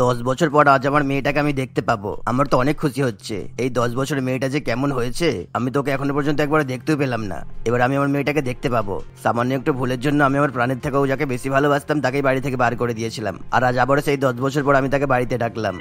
10 বছর পর আজ আমার মেয়েটাকে আমি দেখতে পাবো। আমার তো অনেক খুশি হচ্ছে। এই 10 বছর মেয়েটা যে কেমন হয়েছে আমি তোকে এখনো পর্যন্ত একবার দেখতেও পেলাম না। এবার আমি আমার মেয়েটাকে দেখতে পাবো। সামান্য একটু ভুলের জন্য আমি আমার প্রাণের থেকেও যাকে বেশি ভালোবাসতাম তাকেই বাড়ি থেকে বার করে দিয়েছিলাম, আর আজ আবারও সেই 10 বছর পর আমি তাকে বাড়িতে ডাকলাম।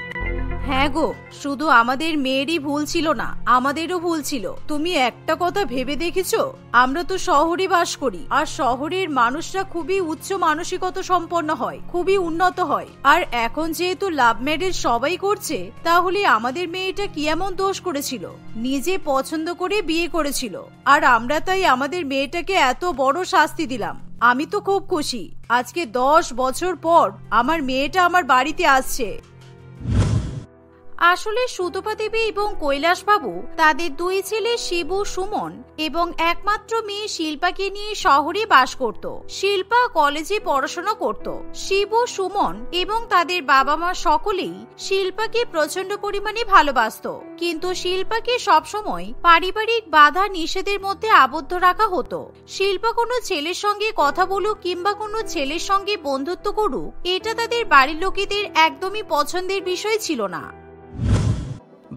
হ্যাঁ গো, শুধু আমাদের মেয়েরই ভুল ছিল না, আমাদেরও ভুল ছিল। তুমি একটা কথা ভেবে দেখেছো, আমরা তো শহরে বাস করি, আর শহরের মানুষরা খুবই উচ্চ মানসিকতা সম্পন্ন হয়, খুবই উন্নত হয়। আর এখন যেহেতু লাভ ম্যারেজ সবাই করছে, তাহলে আমাদের মেয়েটা কি এমন দোষ করেছিল? নিজে পছন্দ করে বিয়ে করেছিল, আর আমরা তাই আমাদের মেয়েটাকে এত বড় শাস্তি দিলাম। আমি তো খুব খুশি, আজকে 10 বছর পর আমার মেয়েটা আমার বাড়িতে আসছে। আসলে সুতপা দেবী এবং কৈলাস বাবু তাদের দুই ছেলে শিবু, সুমন এবং একমাত্র মেয়ে শিল্পাকে নিয়ে শহরে বাস করত। শিল্পা কলেজে পড়াশোনা করত। শিবু, সুমন এবং তাদের বাবা মা সকলেই শিল্পাকে প্রচন্ড পরিমাণে ভালোবাসত, কিন্তু শিল্পাকে সবসময় পারিবারিক বাধা নিষেধের মধ্যে আবদ্ধ রাখা হতো। শিল্পা কোনো ছেলের সঙ্গে কথা বলুক কিংবা কোনো ছেলের সঙ্গে বন্ধুত্ব করুক, এটা তাদের বাড়ির লোকেদের একদমই পছন্দের বিষয় ছিল না।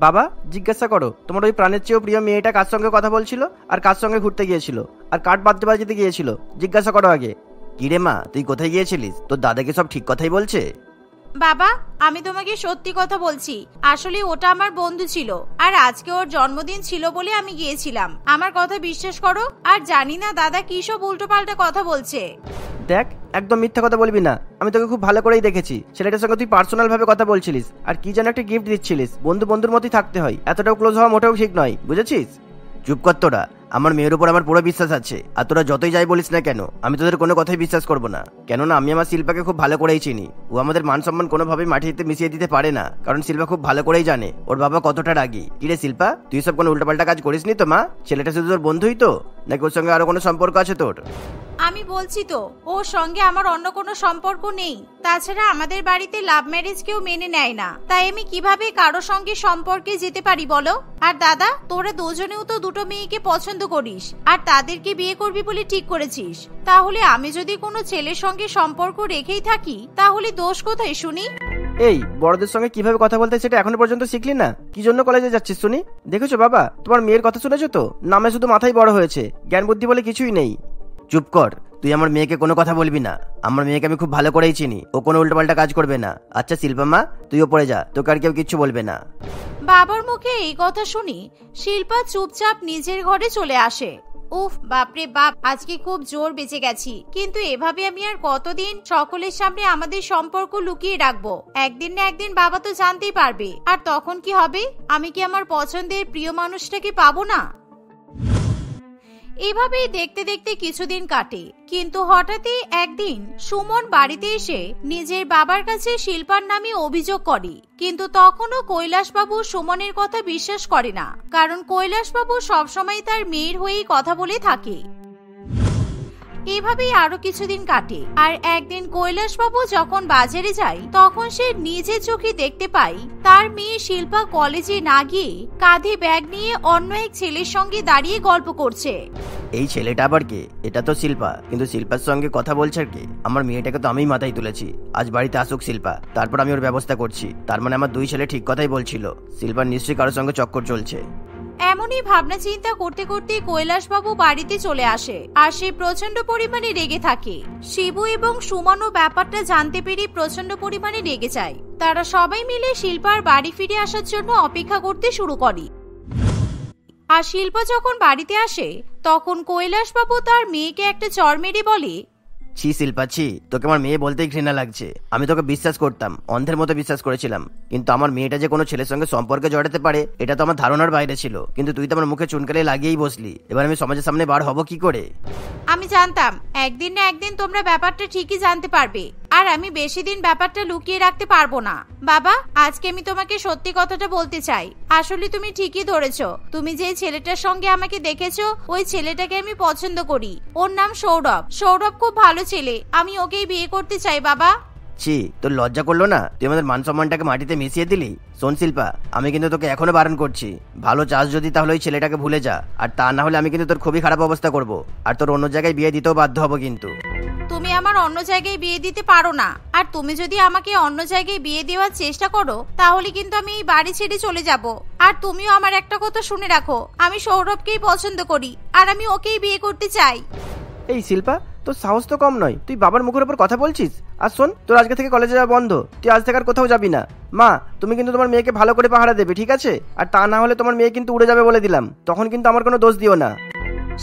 বাবা, জিজ্ঞাসা করো তোমার ওই প্রাণের চেয়েও প্রিয় মেয়েটা কার সঙ্গে কথা বলছিল, আর কার সঙ্গে ঘুরতে গিয়েছিল, আর কাঠ বাজতে বাজতে গিয়েছিল, জিজ্ঞাসা করো আগে। কি রে মা, তুই কোথায় গিয়েছিলিস? তোর দাদাকে সব ঠিক কথাই বলছে? বাবা, আমি তোমাকে সত্যি কথা বলছি। আসলে ওটা আমার বন্ধু ছিল, আর আজকে ওর জন্মদিন ছিল বলে আমি গিয়েছিলাম। আমার কথা বিশ্বাস করো। আর জানি না দাদা কি সব উল্টোপাল্টা কথা বলছে। দেখ, একদম মিথ্যা কথা বলবি না। আমি তোকে খুব ভালো করেই দেখেছি। ছেলেটার সঙ্গে তুই পার্সোনাল ভাবে কথা বলছিলিস, আর কি যেন একটা গিফট দিচ্ছিলিস। বন্ধু বন্ধুর মতোই থাকতে হয়, এতটাও ক্লোজ হওয়া মোটেও ঠিক নয়, বুঝেছিস? চুপ কর তোরা। আমার মেয়ের উপর আমার পুরো বিশ্বাস আছে, আর তোরা যতই যাই বলিস না কেন আমি তোদের কোনো কথাই বিশ্বাস করবো না। কেননা আমি আমার শিল্পাকে খুব ভালো করেই চিনি। ও আমাদের মান সম্মান কোনোভাবেই মাটিতে মিশিয়ে দিতে পারে না, কারণ শিল্পা খুব ভালো করেই জানে ওর বাবা কতটা রাগী। কিরে শিল্পা, তুই সব কোনো উল্টোপাল্টা কাজ করিস নি তো মা? ছেলেটা শুধু তোর বন্ধুই তো, নাকি ওর সঙ্গে আরো কোনো সম্পর্ক আছে তোর? আমি বলছি তো, ওর সঙ্গে আমার অন্য কোনো সম্পর্ক নেই। তাছাড়া আমাদের বাড়িতে লাভ ম্যারেজ কেউ মেনে নেয় না, তাই আমি কিভাবে কারো সঙ্গে সম্পর্কে যেতে পারি বলো? আর দাদা, তোরা দুজনেও তো দুটো মেয়েকে পছন্দ করিস, আর তাদেরকে বিয়ে করবি বলে ঠিক করেছিস। তাহলে আমি যদি কোনো ছেলের সঙ্গে সম্পর্ক রেখেই থাকি, তাহলে দোষ কোথায় শুনি? এই বড়দের সঙ্গে কিভাবে কথা বলতে সেটা এখনো পর্যন্ত শিখলি না? কি জন্য কলেজে যাচ্ছিস শুনি? দেখেছো বাবা, তোমার মেয়ের কথা শুনেছো তো? নামে শুধু মাথায় বড় হয়েছে, জ্ঞান বুদ্ধি বলে কিছুই নেই। চুপ কর। তুই আমার মেয়েকে কোনো কথা বলবি না। আমার মেয়েকে আমি খুব ভালো করেই চিনি, ও কোনো উল্টোপাল্টা কাজ করবে না। আচ্ছা শিল্পা মা, তুই ওপরে যা, তোকে আর কেউ কিচ্ছু বলবে না। বাবার মুখে এই কথা শুনি শিল্পা চুপচাপ নিজের ঘরে চলে আসে। উফ, বাপরে বাপ, আজকে খুব জোর বেঁচে গেছি। কিন্তু এভাবে আমি আর কতদিন সকলের সামনে আমাদের সম্পর্ক লুকিয়ে রাখবো? একদিন না একদিন বাবা তো জানতেই পারবে, আর তখন কি হবে? আমি কি আমার পছন্দের প্রিয় মানুষটাকে পাবো না? এভাবেই দেখতে দেখতে কিছুদিন কাটে। কিন্তু হঠাৎই একদিন সুমন বাড়িতে এসে নিজের বাবার কাছে শিল্পার নামে অভিযোগ করে। কিন্তু তখনও কৈলাসবাবু সুমনের কথা বিশ্বাস করে না, কারণ কৈলাসবাবু সবসময় তার মেয়ের হয়েই কথা বলে থাকে। এভাবেই আরো কিছুদিন কাটে। আর একদিন কৈলাসবাবু যখন বাজারে যায়, তখন সে নিজে চোখে দেখতে পায় তার মেয়ে শিল্পা কলেজে না গিয়ে কাঁধে ব্যাগ নিয়ে অন্য এক ছেলের সঙ্গে দাঁড়িয়ে গল্প করছে। এই ছেলেটা আবার কে? এটা তো শিল্পা, কিন্তু শিল্পার সঙ্গে কথা বলছে আর কে? আমার মেয়েটাকে তো আমি মাথায় তুলেছি। আজ বাড়িতে আসুক শিল্পা, তারপর আমি ওর ব্যবস্থা করছি। তার মানে আমার দুই ছেলে ঠিক কথাই বলছিল, শিল্পার নিশ্চয়ই কারোর সঙ্গে চক্কর চলছে। এমনই ভাবনা চিন্তা করতে করতে কৈলাসবাবু বাড়িতে চলে আসে, আর সে প্রচন্ড পরিমাণে রেগে থাকে। শিবু এবং সুমনও ব্যাপারটা জানতে পেরে প্রচন্ড পরিমাণে রেগে যায়। তারা সবাই মিলে শিল্পার বাড়ি ফিরে আসার জন্য অপেক্ষা করতে শুরু করে। আর শিল্পা যখন বাড়িতে আসে, তখন কৈলাসবাবু তার মেয়েকে একটা চড় মেরে বলে, ছি শিল্পা ছি, তোকে আমার মেয়ে বলতেই ঘৃণা লাগছে। আমি তোকে বিশ্বাস করতাম, অন্ধের মতো বিশ্বাস করেছিলাম, কিন্তু আমার মেয়েটা যে কোনো ছেলের সঙ্গে সম্পর্কে জড়াতে পারে এটা তো আমার ধারণার বাইরে ছিল। কিন্তু তুই তো আমার মুখে চুনকালি লাগিয়েই বসলি। এবার আমি সমাজের সামনে বার হব কি করে? আমি জানতাম একদিন না একদিন তোমরা ব্যাপারটা ঠিকই জানতে পারবে, আর আমি বেশি দিন ব্যাপারটা লুকিয়ে রাখতে পারবো না। বাবা, আজকে আমি তোমাকে সত্যি কথাটা বলতে চাই। আসলে তুমি ঠিকই ধরেছো। তুমি যে ছেলেটার সঙ্গে আমাকে দেখেছো, ওই ছেলেটাকে আমি পছন্দ করি। ওর নাম সৌরভ। সৌরভ খুব ভালো ছেলে, আমি ওকেই বিয়ে করতে চাই বাবা। ছি, তোর লজ্জা করলো না? তুই আমাদের মান সম্মানটাকে মাটিতে মিশিয়ে দিলি। শোন শিল্পা, আমি কিন্তু তোকে এখনো বারণ করছি, ভালো চাষ যদি তাহলে ওই ছেলেটাকে ভুলে যা, আর তা না হলে আমি কিন্তু তোর খুবই খারাপ অবস্থা করব, আর তোর অন্য জায়গায় বিয়ে দিতেও বাধ্য হবো কিন্তু। তুমি আমার অন্য জায়গায় বিয়ে দিতে পারো না, আর তুমি যদি আমাকে অন্য জায়গায় বিয়ে দেওয়ার চেষ্টা করো তাহলে কিন্তু আমি এই বাড়ি ছেড়ে চলে যাব। আর তুমিও আমার একটা কথা শুনে রাখো, আমি সৌরভকেই পছন্দ করি আর আমি ওকেই বিয়ে করতে চাই। এই শিল্পা, তোর সাহস তো কম নয়, তুই বাবার মুখের উপর কথা বলছিস। আর শোন, তোর আজকে থেকে কলেজে যাওয়া বন্ধ, তুই আজ থেকে আর কোথাও যাবি না। মা, তুমি কিন্তু তোমার মেয়েকে ভালো করে পাহারা দেবে, ঠিক আছে? আর তা না হলে তোমার মেয়ে কিন্তু উড়ে যাবে বলে দিলাম, তখন কিন্তু আমার কোনো দোষ দিও না।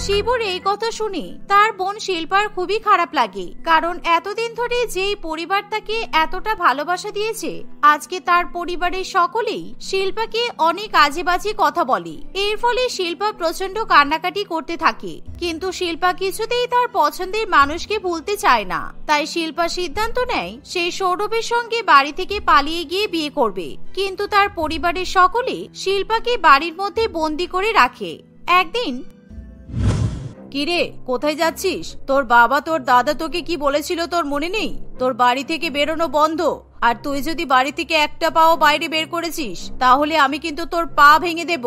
শিবুর এই কথা শুনে তার বোন শিল্পার খুবই খারাপ লাগে, কারণ এতদিন ধরে যেই পরিবার তাকে এতটা ভালোবাসা দিয়েছে আজকে তার পরিবারের সকলেই শিল্পাকে অনেক আজে বাজে কথা বলে। এর ফলে শিল্পা প্রচন্ড কান্নাকাটি করতে থাকে, কিন্তু শিল্পা কিছুতেই তার পছন্দের মানুষকে ভুলতে চায় না। তাই শিল্পা সিদ্ধান্ত নেয় সে সৌরভের সঙ্গে বাড়ি থেকে পালিয়ে গিয়ে বিয়ে করবে, কিন্তু তার পরিবারের সকলে শিল্পাকে বাড়ির মধ্যে বন্দি করে রাখে। একদিন, কিরে কোথায় যাচ্ছিস? তোর বাবা তোর দাদা তোকে কি বলেছিল তোর মনে নেই? তোর বাড়ি থেকে বেরোনো বন্ধ, আর তুই যদি বাড়ি থেকে একটা পাও বাইরে বের করেছিস তাহলে আমি কিন্তু তোর পা ভেঙে দেব।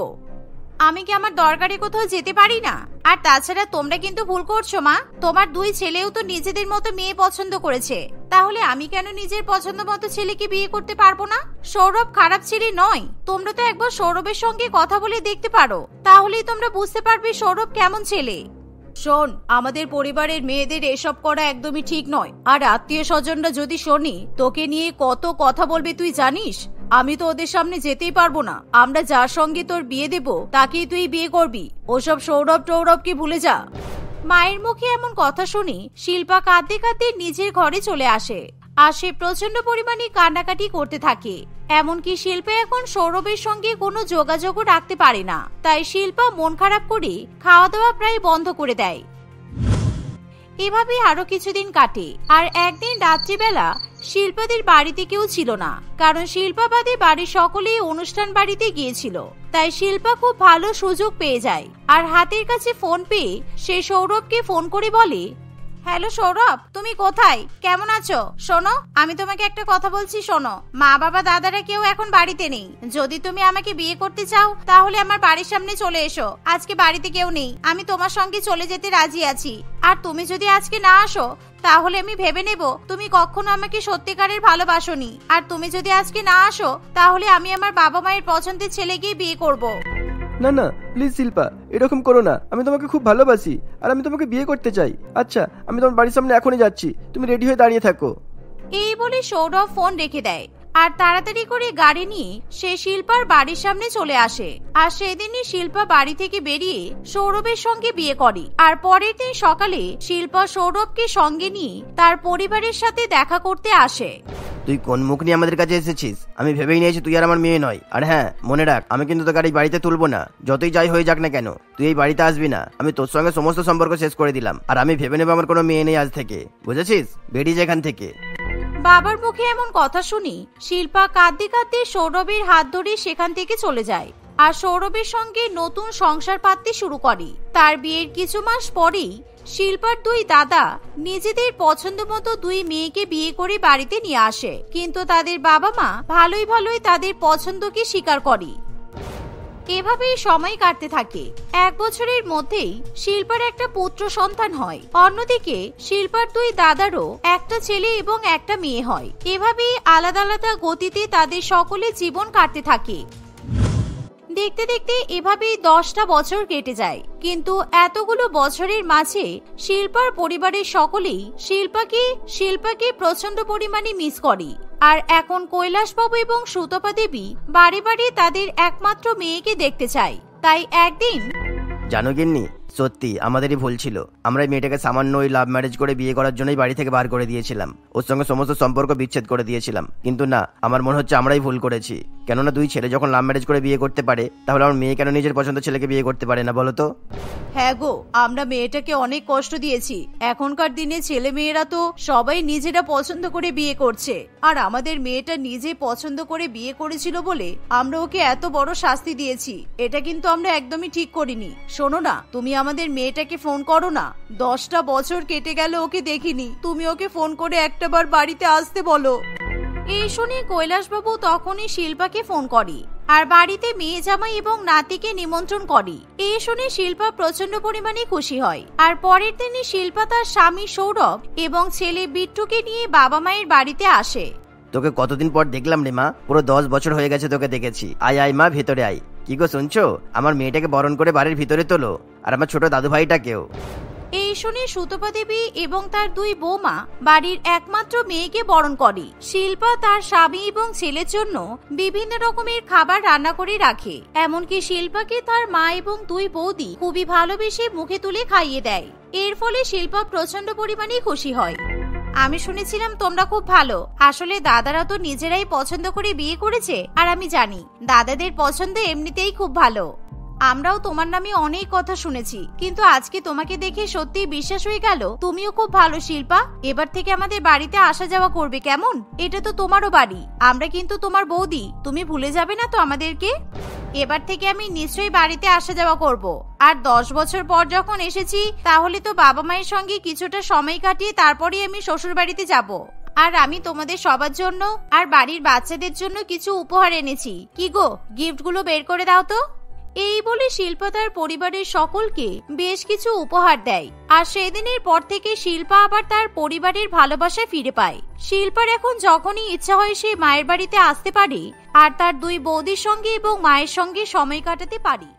আমি কি আমার দরকারে কোথাও যেতে পারি না? আর তাছাড়া তোমরা কিন্তু ভুল করছো মা, তোমার দুই ছেলেও তো নিজেদের মতো মেয়ে পছন্দ করেছে, তাহলে আমি কেন নিজের পছন্দ মতো ছেলেকে বিয়ে করতে পারবো না? সৌরভ খারাপ ছেলে নয়, তোমরা তো একবার সৌরভের সঙ্গে কথা বলে দেখতে পারো, তাহলেই তোমরা বুঝতে পারবে সৌরভ কেমন ছেলে। শোন, আমাদের পরিবারের মেয়েদের এসব করা একদমই ঠিক নয়, আর আত্মীয় স্বজনরা যদি শোনি তোকে নিয়ে কত কথা বলবে তুই জানিস? আমি তো ওদের সামনে যেতেই পারবো না। আমরা যার সঙ্গে তোর বিয়ে দেব তাকেই তুই বিয়ে করবি, ওসব সৌরভ টৌরভকে ভুলে যা। মায়ের মুখে এমন কথা শুনি শিল্পা কাঁদতে কাঁদতে নিজের ঘরে চলে আসে, আর সে প্রচন্ড পরিমাণে কান্নাকাটি করতে থাকে। এমনকি শিল্পা এখন সৌরভের সঙ্গে কোনো যোগাযোগও রাখতে পারে না, তাই শিল্পা মন খারাপ করে খাওয়া দাওয়া প্রায় বন্ধ করে দেয়। এভাবে আরো কিছুদিন কাটে, আর একদিন রাত্রিবেলা শিল্পাদের বাড়িতে কেউ ছিল না, কারণ শিল্পাবাদী বাড়ির সকলেই অনুষ্ঠান বাড়িতে গিয়েছিল। তাই শিল্পা খুব ভালো সুযোগ পেয়ে যায়, আর হাতের কাছে ফোন পেয়ে সে সৌরভকে ফোন করে বলে, হ্যালো সৌরভ, তুমি কোথায়? কেমন আছো? শোনো, আমি তোমাকে একটা কথা বলছি শোনো, মা বাবা দাদারা কেউ এখন বাড়িতে নেই, যদি তুমি আমাকে বিয়ে করতে চাও তাহলে আমার বাড়ির সামনে চলে এসো। আজকে বাড়িতে কেউ নেই, আমি তোমার সঙ্গে চলে যেতে রাজি আছি, আর তুমি যদি আজকে না আসো তাহলে আমি ভেবে নেব তুমি কখনো আমাকে সত্যিকারের ভালোবাসোনি, আর তুমি যদি আজকে না আসো তাহলে আমি আমার বাবা মায়ের পছন্দের ছেলেকে বিয়ে করব। না না প্লিজ শিল্পা, এরকম করো না, আমি তোমাকে খুব ভালোবাসি আর আমি তোমাকে বিয়ে করতে চাই। আচ্ছা, আমি তোমার বাড়ির সামনে এখনই যাচ্ছি, তুমি রেডি হয়ে দাঁড়িয়ে থাকো। এই বলে সৌরভ ফোন রেখে দেয়, আর তাড়াতাড়ি করে গাড়ি নিয়ে সে শিল্পার বাড়ির সামনে চলে আসে। আর সেদিনই শিল্পা বাড়ি থেকে বেরিয়ে সৌরভের সঙ্গে বিয়ে করে, আর পরের দিন সকালে শিল্পা সৌরভকে সঙ্গে নিয়ে তার পরিবারের সাথে দেখা করতে আসে। তুই কোন মুখ নিয়ে আমাদের কাছে এসেছিস? আমি ভেবেই নিয়েছি তুই আর আমার মেয়ে নয়। আর হ্যাঁ মনে রাখ, আমি কিন্তু তোকে এই বাড়িতে তুলবো না, যতই যাই হয়ে যাক না কেন, তুই এই বাড়িতে আসবি না। আমি তোর সঙ্গে সমস্ত সম্পর্ক শেষ করে দিলাম, আর আমি ভেবে নেবো আমার কোনো মেয়ে নেই আজ থেকে, বুঝেছিস? বেরিয়ে যা এখান থেকে। বাবার মুখে এমন কথা শুনি শিল্পা কাঁদতে কাঁদতে সৌরভের হাত ধরে সেখান থেকে চলে যায়, আর সৌরভের সঙ্গে নতুন সংসার পাততে শুরু করে। তার বিয়ের কিছু মাস পরেই শিল্পার দুই দাদা নিজেদের পছন্দ মতো দুই মেয়েকে বিয়ে করে বাড়িতে নিয়ে আসে, কিন্তু তাদের বাবা মা ভালোই ভালোই তাদের পছন্দকে স্বীকার করে। এভাবেই সময় কাটতে থাকে। এক বছরের মধ্যেই শিল্পার একটা পুত্র সন্তান হয়, অন্যদিকে শিল্পার দুই দাদারও একটা ছেলে এবং একটা মেয়ে হয়। এভাবেই আলাদা আলাদা গতিতে তাদের সকলে জীবন কাটতে থাকে। দেখতে দেখতে এভাবেই 10টা বছর কেটে যায়, কিন্তু এতগুলো বছরের মাঝে শিল্পার পরিবারের সকলেই শিল্পাকে প্রচন্ড পরিমাণে মিস করে। আর এখন কৈলাসবাবু এবং সুতপা দেবী বাড়ি বাড়ি তাদের একমাত্র মেয়েকে দেখতে চায়। তাই একদিন, জানো গিন্নি, সত্যি আমাদেরই ভুল ছিল, আমরা মেয়েটাকে সামান্য ওই লাভ ম্যারেজ করে বিয়ে করার জন্যই বাড়ি থেকে বার করে দিয়েছিলাম, ওর সঙ্গে সমস্ত সম্পর্ক বিচ্ছেদ করে দিয়েছিলাম। কিন্তু না, আমার মনে হচ্ছে আমরাই ভুল করেছি। কেননা দুই ছেলে যখন লাভ ম্যারেজ করে বিয়ে করতে পারে, তাহলে আমার মেয়ে কেন নিজের পছন্দ ছেলেকে বিয়ে করতে পারে না বলো তো? হ্যাঁ গো, আমরা মেয়েটাকে অনেক কষ্ট দিয়েছি। এখনকার দিনে ছেলে মেয়েরা তো সবাই নিজেরা পছন্দ করে বিয়ে করছে, আর আমাদের মেয়েটা নিজে পছন্দ করে বিয়ে করেছিল বলে আমরা ওকে এত বড় শাস্তি দিয়েছি। এটা কিন্তু আমরা একদমই ঠিক করিনি। শোনো না, তুমি আমাদের মেয়েটাকে ফোন করো না। 10টা বছর কেটে গেল ওকে দেখিনি। তুমি ওকে ফোন করে একটাবার বাড়িতে আসতে বলো। এই শুনে কৈলাসবাবু তখনই শিল্পাকে ফোন করে আর বাড়িতে মেয়ে জামাই এবং নাতিকে নিমন্ত্রণ করে। এই শুনে শিল্পা প্রচন্ড পরিমাণে খুশি হয়। আর পরের দিনই শিল্পা তার স্বামী সৌরভ এবং ছেলে বিট্টুকে নিয়ে বাবা মায়ের বাড়িতে আসে। তোকে কতদিন পর দেখলাম রে মা, পুরো 10 বছর হয়ে গেছে তোকে দেখেছি। আয় আয় মা, ভেতরে আয়। কি গো শুনছো, আমার মেয়েটাকে বরণ করে বাড়ির ভিতরে তোলো, আর আমার ছোট দাদু ভাইটাকেও। এই শুনে সুতপা দেবী এবং তার দুই বৌমা বাড়ির একমাত্র মেয়েকে বরণ করে। শিল্পা তার স্বামী এবং ছেলের জন্য বিভিন্ন রকমের খাবার রান্না করে রাখে। এমনকি শিল্পাকে তার মা এবং দুই বৌদি খুবই ভালোবেসে মুখে তুলে খাইয়ে দেয়। এর ফলে শিল্পা প্রচন্ড পরিমাণে খুশি হয়। আমি শুনেছিলাম তোমরা খুব ভালো। আসলে দাদারা তো নিজেরাই পছন্দ করে বিয়ে করেছে, আর আমি জানি দাদাদের পছন্দ এমনিতেই খুব ভালো। আমরাও তোমার নামে অনেক কথা শুনেছি, কিন্তু আজকে তোমাকে দেখে সত্যি বিশ্বাস হয়ে গেল তুমিও খুব ভালো শিল্পা। এবার থেকে আমাদের বাড়িতে আসা যাওয়া করবে কেমন? এটা তো তোমারও বাড়ি, আমরা কিন্তু তোমার বৌদি। তুমি ভুলে যাবে না তো আমাদেরকে? এবার থেকে আমি নিশ্চয়ই বাড়িতে আসা যাওয়া করব। আর 10 বছর পর যখন এসেছি, তাহলে তো বাবা মায়ের সঙ্গে কিছুটা সময় কাটিয়ে তারপরে আমি শ্বশুর বাড়িতে যাব। আর আমি তোমাদের সবার জন্য আর বাড়ির বাচ্চাদের জন্য কিছু উপহার এনেছি। কি গো, গিফটগুলো বের করে দাও তো। এই বলে শিল্পা তার পরিবারের সকলকে বেশ কিছু উপহার দেয়। আর সেদিনের পর থেকে শিল্পা আবার তার পরিবারের ভালোবাসা ফিরে পায়। শিল্পার এখন যখনই ইচ্ছা হয় সে মায়ের বাড়িতে আসতে পারে আর তার দুই বৌদির সঙ্গে এবং মায়ের সঙ্গে সময় কাটাতে পারে।